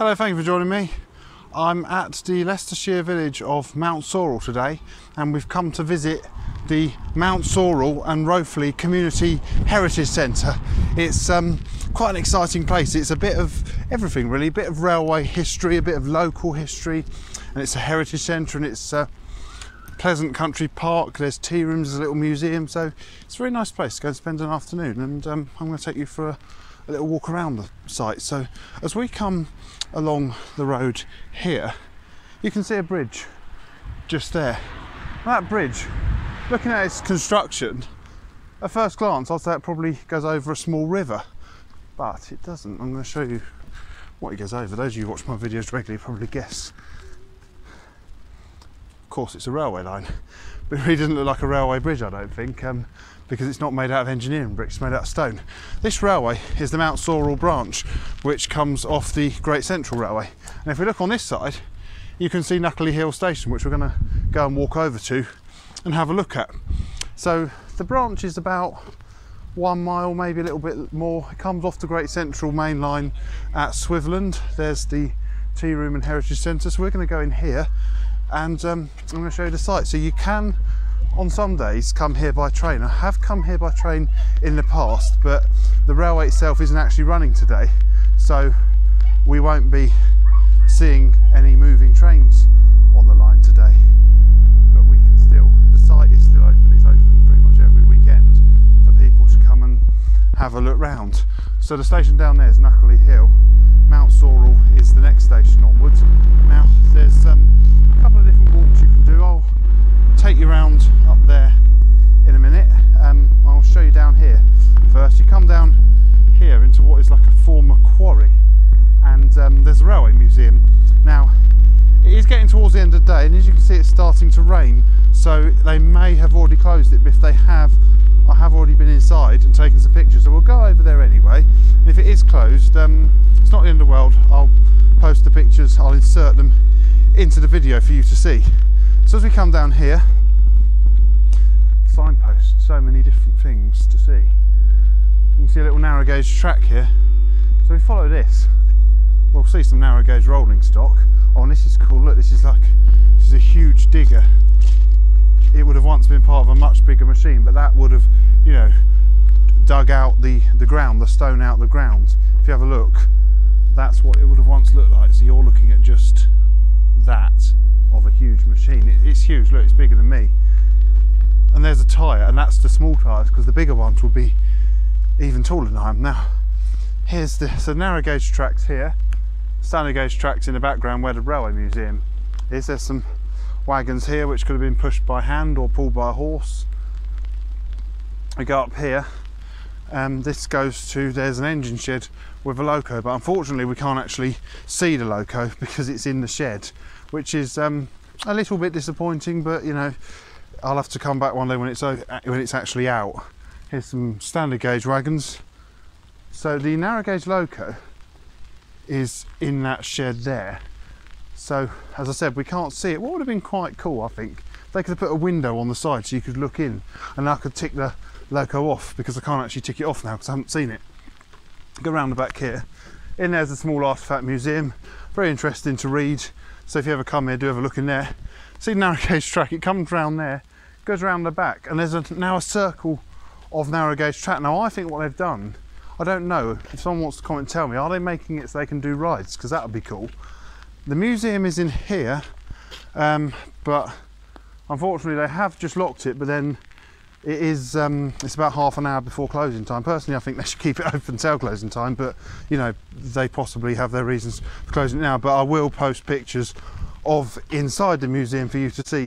Hello, thank you for joining me. I'm at the Leicestershire village of Mountsorrel today, and we've come to visit the Mountsorrel and Rothley Community Heritage Centre. It's quite an exciting place. It's a bit of everything really, a bit of railway history, a bit of local history, and it's a heritage centre and it's a pleasant country park. There's tea rooms, there's a little museum, so it's a very nice place to go and spend an afternoon, and I'm going to take you for a little walk around the site. So as we come along the road here, you can see a bridge just there. That bridge, looking at its construction, at first glance I'd say it probably goes over a small river, but it doesn't. I'm going to show you what it goes over. Those of you who watch my videos regularly probably guess. Of course it's a railway line, but it really doesn't look like a railway bridge, I don't think, because it's not made out of engineering bricks, it's made out of stone. This railway is the Mountsorrel branch, which comes off the Great Central Railway. And if we look on this side, you can see Nunckley Hill Station, which we're going to go and walk over to and have a look at. So the branch is about 1 mile, maybe a little bit more. It comes off the Great Central main line at Swithland. There's the tea room and heritage centre. So we're going to go in here, and I'm going to show you the site. So you can, on some days, come here by train. I have come here by train in the past, but the railway itself isn't actually running today, so we won't be seeing any moving trains on the line today. But we can still, the site is still open. It's open pretty much every weekend for people to come and have a look round. So the station down there is Nunckley Hill. Mountsorrel is the next station onwards. Now there's a couple of different walks you can do. I'll take you round up there in a minute. I'll show you down here first. You come down here into what is like a former quarry, and there's a railway museum. Now it is getting towards the end of the day, and as you can see it's starting to rain, so they may have already closed it, but if they have, I have already been inside and taken some pictures, so we'll go over there anyway. And if it is closed, it's not the end of the world. I'll post the pictures, I'll insert them into the video for you to see. So as we come down here, signposts, so many different things to see. You can see a little narrow gauge track here, so we follow this, we'll see some narrow gauge rolling stock. Oh, and this is cool, look, this is a huge digger. It would have once been part of a much bigger machine, but that would have, you know, dug out the ground, the stone out the ground. If you have a look, that's what it would have once looked like. So you're looking at just that of a huge machine. It's huge, look, it's bigger than me. And there's a tyre, and that's the small tyres, because the bigger ones will be even taller than I am. Now, here's the so narrow gauge tracks here, standard gauge tracks in the background where the railway museum is. There's some wagons here which could have been pushed by hand or pulled by a horse. We go up here, and this goes to, there's an engine shed with a loco, but unfortunately we can't actually see the loco because it's in the shed, which is a little bit disappointing, but you know, I'll have to come back one day when it's actually out. Here's some standard gauge wagons. So the narrow gauge loco is in that shed there. So as I said, we can't see it. What would have been quite cool, I think, they could have put a window on the side so you could look in, and I could tick the loco off, because I can't actually tick it off now because I haven't seen it. Go round the back here. In there's a small artefact museum, very interesting to read. So if you ever come here, do have a look in there. See the narrow gauge track, it comes round there, goes round the back, and there's now a circle of narrow gauge track. Now I think what they've done, I don't know, if someone wants to comment and tell me, are they making it so they can do rides? Because that would be cool. The museum is in here, but unfortunately they have just locked it, but then it is, it's about half an hour before closing time. Personally, I think they should keep it open till closing time, but you know, they possibly have their reasons for closing it now. But I will post pictures of inside the museum for you to see.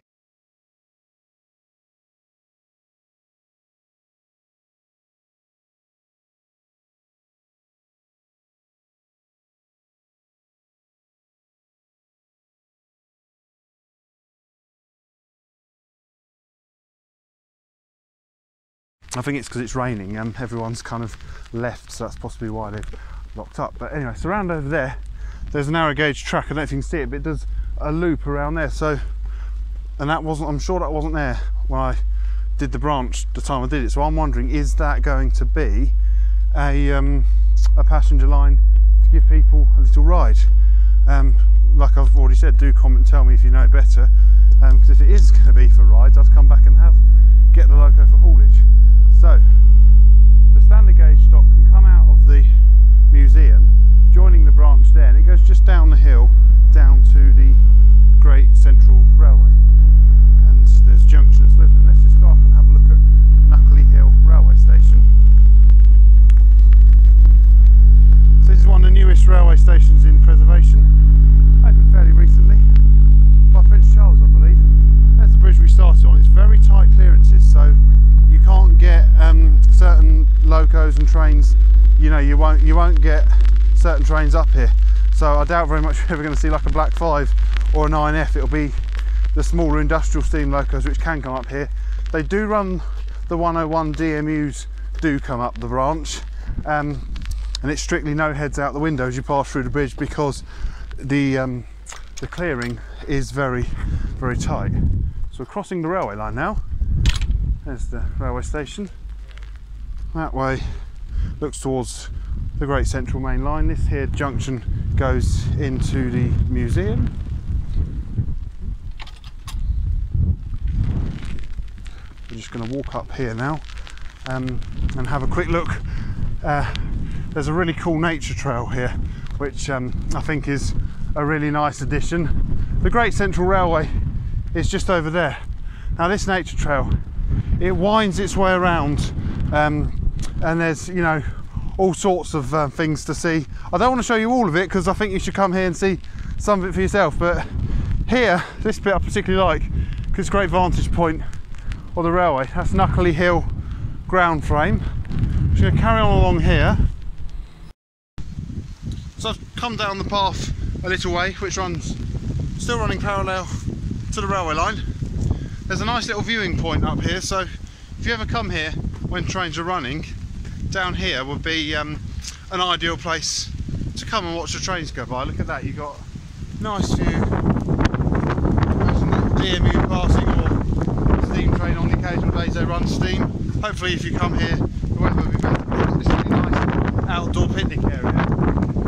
I think it's because it's raining and everyone's kind of left, so that's possibly why they've locked up. But anyway, so round over there, there's a narrow gauge track. I don't know if you can see it, but it does a loop around there. So, and that wasn't, I'm sure that wasn't there when I did the branch the time I did it. So I'm wondering, is that going to be a passenger line to give people a little ride? Like I've already said, do comment and tell me if you know better, because if it is going to be for rides, I'd come back and get the loco for haulage. So the standard gauge stock can come out of the museum, joining the branch there, and it goes just down the hill down to the Great Central Railway, and there's a junction at Swithland. Let's just go up and have a look at Nunckley Hill Railway Station. So this is one of the newest railway stations in preservation, opened fairly recently by Prince Charles, I believe. That's the bridge we started on. It's very tight clearances, so you can't get certain locos and trains. You know, you won't get certain trains up here. So I doubt very much we're ever going to see like a Black 5 or a 9F. It'll be the smaller industrial steam locos which can come up here. They do run the 101 DMUs do come up the branch, and it's strictly no heads out the window as you pass through the bridge, because the clearing is very, very tight. So we're crossing the railway line now. There's the railway station. That way looks towards the Great Central Main Line. This here junction goes into the museum. We're just going to walk up here now and have a quick look. There's a really cool nature trail here, which I think is a really nice addition. The Great Central Railway is just over there. Now this nature trail, it winds its way around, and there's, you know, all sorts of things to see. I don't want to show you all of it because I think you should come here and see some of it for yourself, but here, this bit I particularly like because it's a great vantage point of the railway. That's Nunckley Hill ground frame. I'm just going to carry on along here. So I've come down the path a little way, which runs, still running parallel to the railway line. There's a nice little viewing point up here, so if you ever come here when trains are running, down here would be an ideal place to come and watch the trains go by. Look at that, you've got nice view. Imagine the DMU passing or steam train on the occasional days they run steam. Hopefully if you come here, the weather will be better because it's a really nice outdoor picnic area.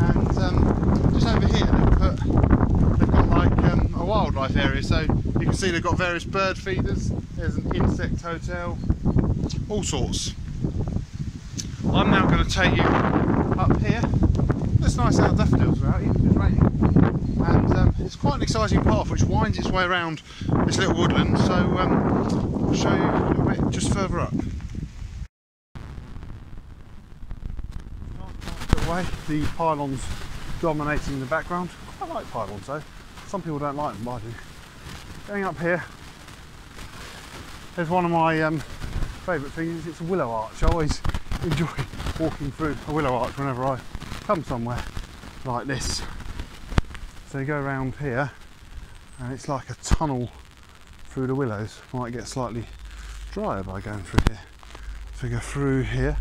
And just over here they've got like a wildlife area, so you can see they've got various bird feeders, there's an insect hotel, all sorts. I'm now going to take you up here. There's nice out daffodils out, even if it's raining. And it's quite an exciting path which winds its way around this little woodland, so I'll show you a little bit just further up. Away, the pylons dominating the background. I like pylons though. Some people don't like them, but I do. Going up here, there's one of my favourite things. It's a willow arch. I always enjoy walking through a willow arch whenever I come somewhere like this. So you go around here and it's like a tunnel through the willows. Might get slightly drier by going through here. So you go through here.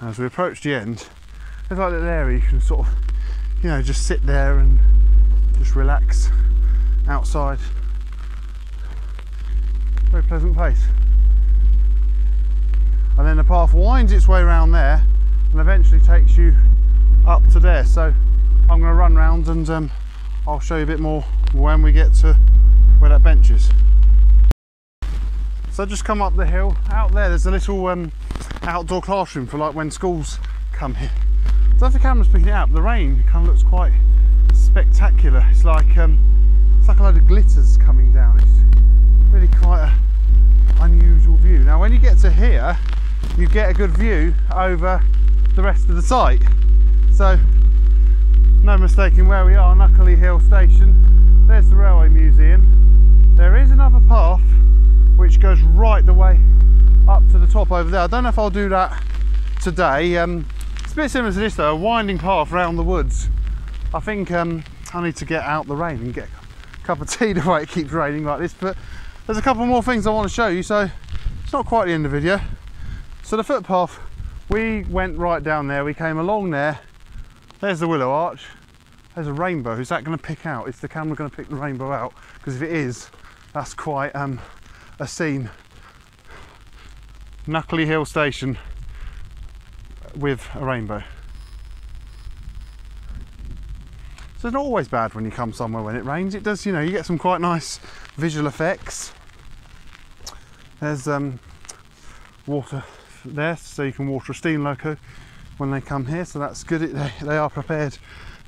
As we approach the end, there's like a little area you can sort of, you know, just sit there and just relax outside. Very pleasant place. And then the path winds its way around there and eventually takes you up to there. So I'm going to run round and I'll show you a bit more when we get to where that bench is. So just come up the hill. Out there there's a little outdoor classroom for like when schools come here. I don't know if the camera's picking it up. The rain kind of looks quite spectacular. It's like a load of glitters coming down. It's really quite an unusual view. Now when you get to here, you get a good view over the rest of the site. So no mistaking where we are, Nunckley Hill Station. There's the railway museum. There is another path which goes right the way up to the top over there. I don't know if I'll do that today. It's a bit similar to this though, a winding path round the woods. I think I need to get out the rain and get a cup of tea the way it keeps raining like this, but there's a couple more things I want to show you, so it's not quite the end of the video. So the footpath, we went right down there, we came along there, there's the willow arch, there's a rainbow. Is that going to pick out? Is the camera going to pick the rainbow out? Because if it is, that's quite a scene. Nunckley Hill Station with a rainbow. So it's not always bad when you come somewhere when it rains. It does, you know, you get some quite nice visual effects. There's water there, so you can water a steam loco when they come here, so that's good. They are prepared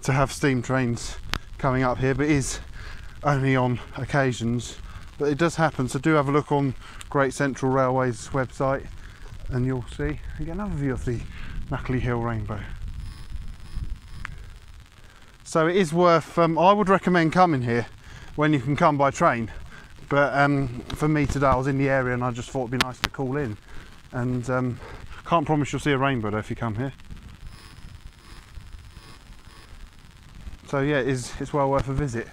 to have steam trains coming up here, but it is only on occasions. But it does happen, so do have a look on Great Central Railway's website and you'll see. You get another view of the Nunckley Hill Rainbow. So it is worth, I would recommend coming here when you can come by train. But for me today, I was in the area and I just thought it'd be nice to call in. And can't promise you'll see a rainbow though if you come here. So yeah, it's well worth a visit.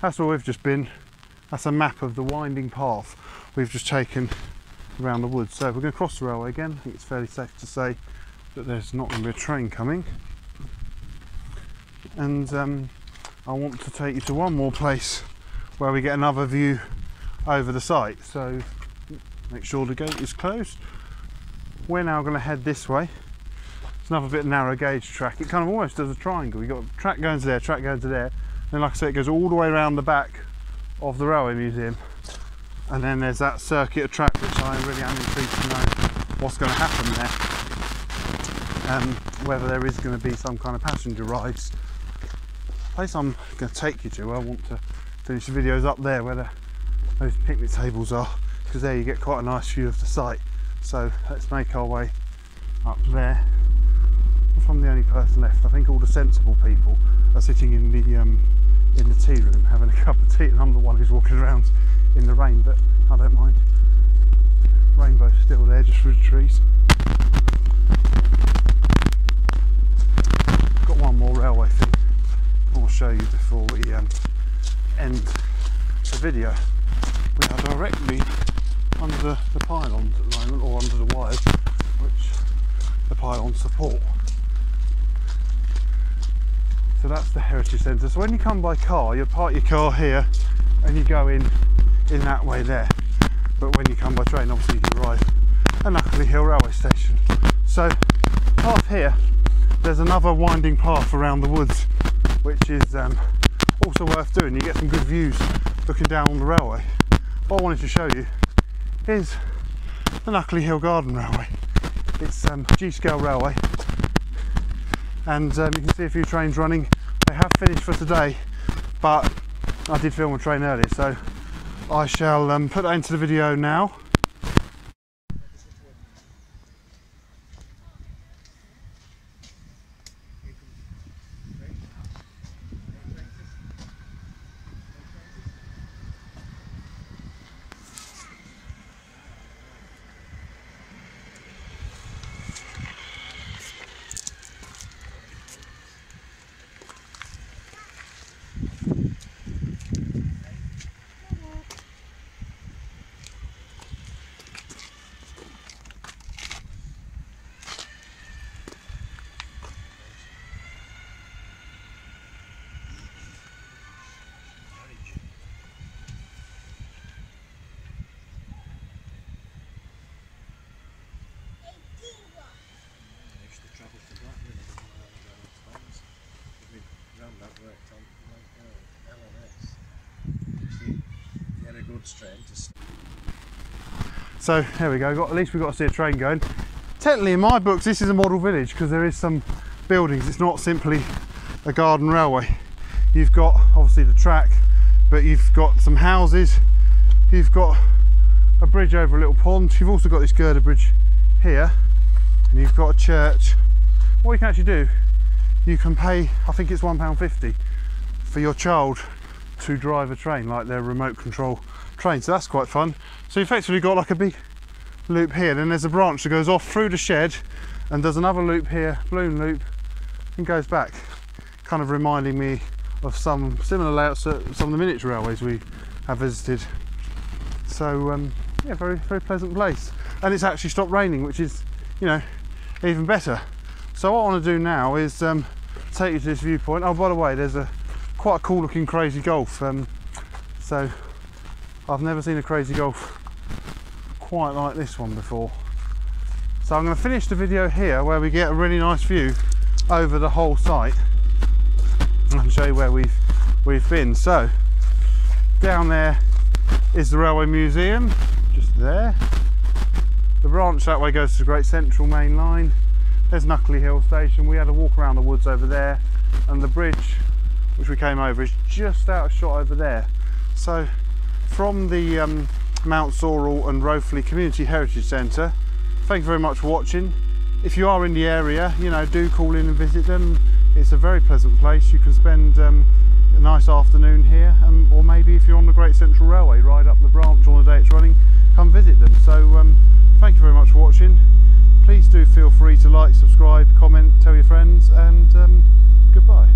That's where we've just been. That's a map of the winding path we've just taken around the woods. So if we're going to cross the railway again, I think it's fairly safe to say that there's not going to be a train coming. And I want to take you to one more place where we get another view over the site, so make sure the gate is closed. We're now going to head this way. It's another bit of narrow gauge track. It kind of almost does a triangle. We've got track going to there, track going to there, then like I said, it goes all the way around the back of the Railway Museum, and then there's that circuit of track, which I really am intrigued to know what's going to happen there, whether there is going to be some kind of passenger rides. The place I'm going to take you to, I want to finish the videos up there where those picnic tables are, because there you get quite a nice view of the site. So let's make our way up there. If I'm the only person left, I think all the sensible people are sitting in the tea room having a cup of tea, and I'm the one who's walking around in the rain, but I don't mind. Rainbow's still there, just through the trees. Got one more railway thing I'll show you before we end the video. We are directly under the pylons at the moment, or under the wires which the pylons support. So that's the heritage centre. So when you come by car, you park your car here and you go in that way there. But when you come by train, obviously you can arrive at Nunckley Hill Railway Station. So half here, there's another winding path around the woods, which is also worth doing. You get some good views looking down on the railway. What I wanted to show you is the Nunckley Hill Garden Railway. It's G-scale railway, and you can see a few trains running. They have finished for today, but I did film a train earlier, so I shall put that into the video now. So there we go, at least we've got to see a train going. Technically in my books this is a model village, because there is some buildings. It's not simply a garden railway. You've got obviously the track, but you've got some houses, you've got a bridge over a little pond, you've also got this girder bridge here, and you've got a church. What you can actually do, you can pay, I think it's £1.50 for your child to drive a train, like their remote control train, so that's quite fun. So you've effectively got like a big loop here, then there's a branch that goes off through the shed and does another loop here, balloon loop, and goes back, kind of reminding me of some similar layouts at some of the miniature railways we have visited. So yeah, very pleasant place, and it's actually stopped raining, which is, you know, even better. So what I want to do now is take you to this viewpoint. Oh, by the way, there's a quite a cool looking crazy golf. So I've never seen a crazy golf quite like this one before. So I'm going to finish the video here where we get a really nice view over the whole site and show you where we've been. So down there is the Railway Museum, just there. The branch that way goes to the Great Central Main Line. There's Nunckley Hill Station. We had a walk around the woods over there, and the bridge which we came over is just out of shot over there. So from the Mountsorrel and Rothley Community Heritage Centre, thank you very much for watching. If you are in the area, you know, do call in and visit them. It's a very pleasant place. You can spend a nice afternoon here, or maybe if you're on the Great Central Railway, ride up the branch on the day it's running, come visit them. So thank you very much for watching. Please do feel free to like, subscribe, comment, tell your friends, and goodbye.